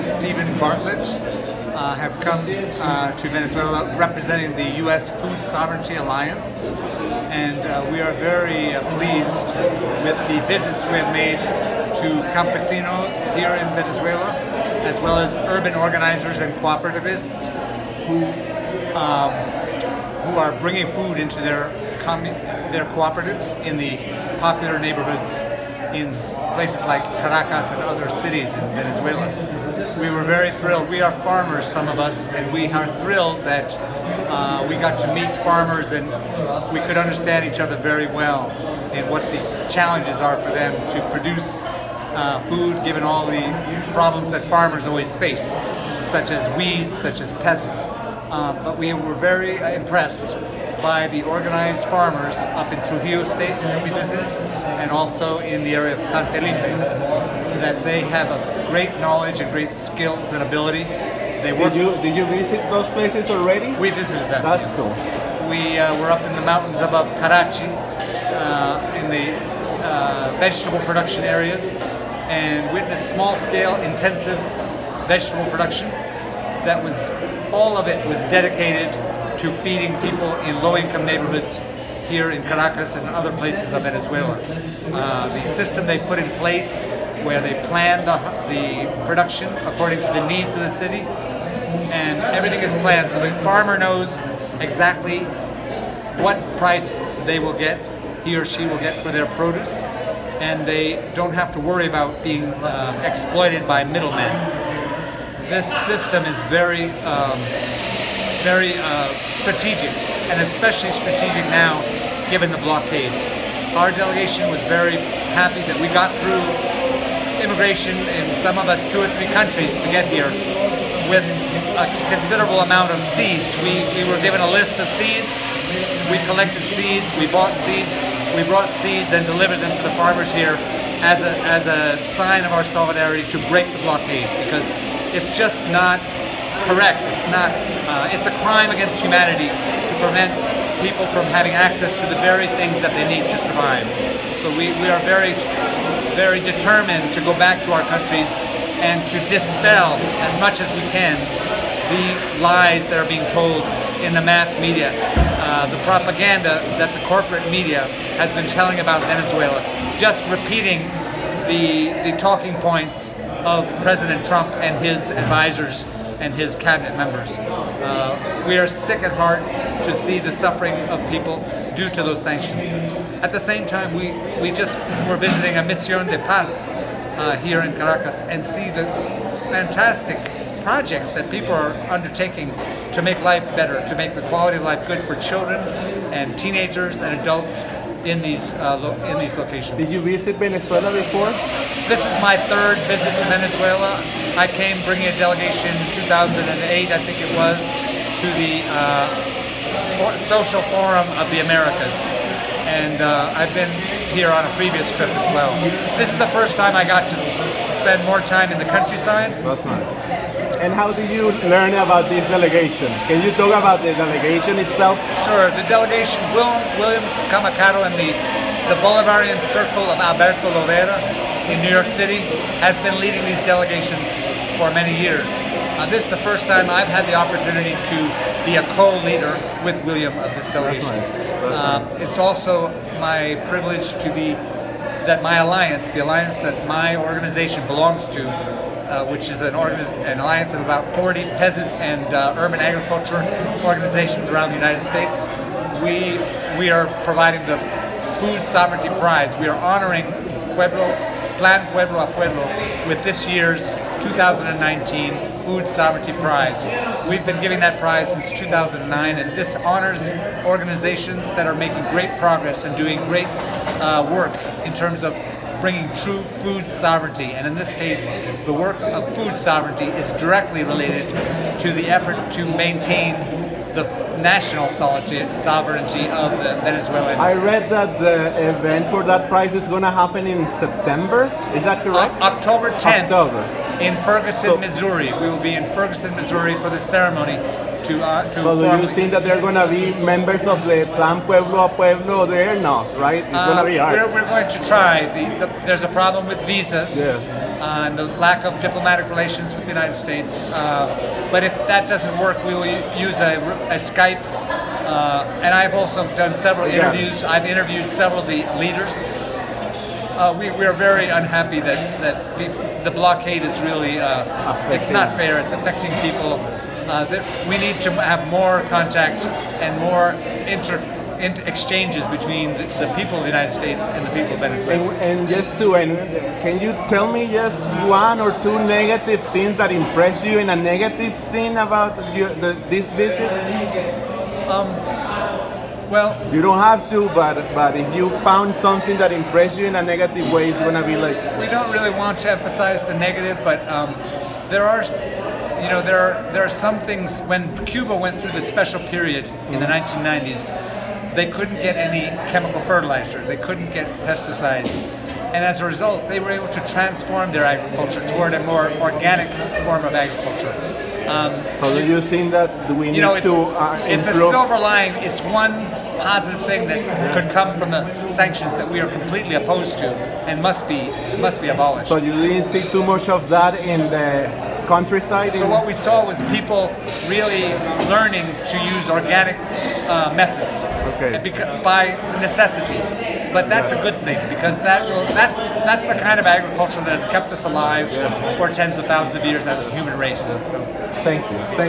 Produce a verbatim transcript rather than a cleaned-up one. Stephen Bartlett. I uh, have come uh, to Venezuela representing the U S Food Sovereignty Alliance, and uh, we are very uh, pleased with the visits we have made to campesinos here in Venezuela, as well as urban organizers and cooperativists who um, who are bringing food into their their cooperatives in the popular neighborhoods in places like Caracas and other cities in Venezuela. We were very thrilled. We are farmers, some of us, and we are thrilled that uh, we got to meet farmers and we could understand each other very well and what the challenges are for them to produce uh, food, given all the problems that farmers always face, such as weeds, such as pests. Uh, but we were very impressed by the organized farmers up in Trujillo State that we visited, and also in the area of San Felipe, that they have a great knowledge and great skills and ability. They work. Did you, did you visit those places already? We visited them. That's cool. We uh, were up in the mountains above Karachi, uh, in the uh, vegetable production areas, and witnessed small-scale, intensive vegetable production. That was, all of it was dedicated to feeding people in low-income neighborhoods here in Caracas and other places of Venezuela. Uh, the system they put in place where they plan the, the production according to the needs of the city, and everything is planned so the farmer knows exactly what price they will get, he or she will get for their produce, and they don't have to worry about being uh, exploited by middlemen. This system is very um, very uh, strategic, and especially strategic now given the blockade. Our delegation was very happy that we got through immigration in some of us two or three countries to get here with a considerable amount of seeds. We, we were given a list of seeds, we collected seeds, we bought seeds, we brought seeds and delivered them to the farmers here as a, as a sign of our solidarity to break the blockade, because it's just not correct. It's not. Uh, it's a crime against humanity to prevent people from having access to the very things that they need to survive. So we, we are very, very determined to go back to our countries and to dispel as much as we can the lies that are being told in the mass media, uh, the propaganda that the corporate media has been telling about Venezuela, just repeating the, the talking points of President Trump and his advisors and his cabinet members. Uh, we are sick at heart to see the suffering of people due to those sanctions. At the same time, we, we just were visiting a Misión de Paz uh, here in Caracas and see the fantastic projects that people are undertaking to make life better, to make the quality of life good for children and teenagers and adults in these, uh, lo in these locations. Did you visit Venezuela before? This is my third visit to Venezuela. I came bringing a delegation in two thousand eight, I think it was, to the uh, Social Forum of the Americas. And uh, I've been here on a previous trip as well. This is the first time I got to spend more time in the countryside. That's nice. And how do you learn about this delegation? Can you talk about the delegation itself? Sure. The delegation, William Camacaro and the, the Bolivarian Circle of Alberto Lovera in New York City, has been leading these delegations for many years. Uh, this is the first time I've had the opportunity to be a co-leader with William of this delegation. Um, it's also my privilege to be that my alliance, the alliance that my organization belongs to, uh, which is an, an alliance of about forty peasant and uh, urban agriculture organizations around the United States, we, we are providing the Food Sovereignty Prize. We are honoring Pueblo, Plan Pueblo a Pueblo with this year's two thousand nineteen Food Sovereignty Prize. We've been giving that prize since two thousand nine, and this honors organizations that are making great progress and doing great uh, work in terms of bringing true food sovereignty. And in this case, the work of food sovereignty is directly related to the effort to maintain the national sovereignty of the Venezuelan. I read that the event for that prize is going to happen in September. Is that correct? O October tenth October. in Ferguson, so, Missouri. We will be in Ferguson, Missouri for the ceremony. To, uh, to so do you think that they're going to be members of the Plan Pueblo a Pueblo? They're not, right? It's um, going to be hard. We're, we're going to try. The, the, there's a problem with visas. Yes. uh, and the lack of diplomatic relations with the United States. Uh, but if that doesn't work, we will use a, a Skype. Uh, and I've also done several interviews. Yeah. I've interviewed several of the leaders. Uh, we, we are very unhappy that, that the blockade is really, uh, it's not fair, it's affecting people. Uh, that we need to have more contact and more inter, inter exchanges between the, the people of the United States and the people of Venezuela. And, and just to end, can you tell me just one or two negative things that impressed you and a negative thing about your, the, this visit? Um, well, you don't have to, but but if you found something that impressed you in a negative way, it's gonna be like. We don't really want to emphasize the negative, but um, there are, you know, there are there are some things. When Cuba went through the special period in the nineteen nineties, they couldn't get any chemical fertilizer, they couldn't get pesticides, and as a result, they were able to transform their agriculture toward a more organic form of agriculture. Um, so do you think that do we need you know, it's, to uh, it's a silver line. It's one positive thing that could come from the sanctions that we are completely opposed to and must be must be abolished. So you didn't see too much of that in the countryside? So what we saw was people really learning to use organic uh, methods okay. by necessity. But that's a good thing because that will, that's that's the kind of agriculture that has kept us alive yeah. for tens of thousands of years as a human race. So, thank you. Thank